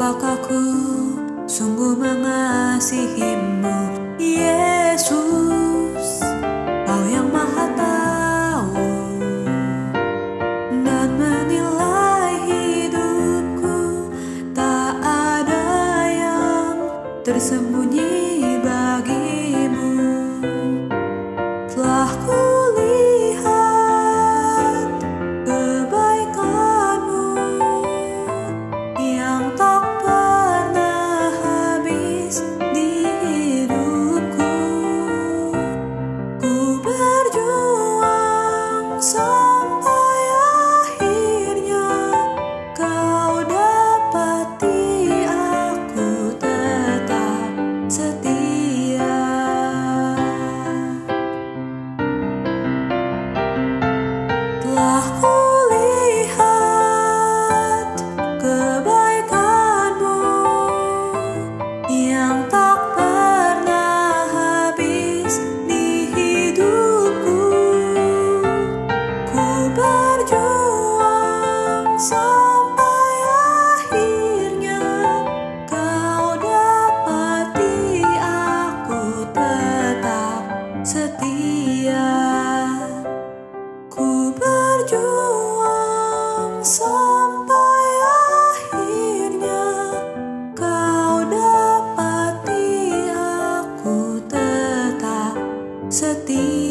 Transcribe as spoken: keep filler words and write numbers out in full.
apakah ku sungguh mengasihimu, Yesus, Kau yang maha tahu dan menilai hidupku. Tak ada yang tersembunyi bagimu. Telah ku sampai akhirnya Kau dapati aku tetap setia. Telah kulihat kebaikan-Mu yang tak pernah habis di hidup. Sampai akhirnya Kau dapati aku tetap setia. Ku berjuang sampai akhirnya Kau dapati aku tetap setia.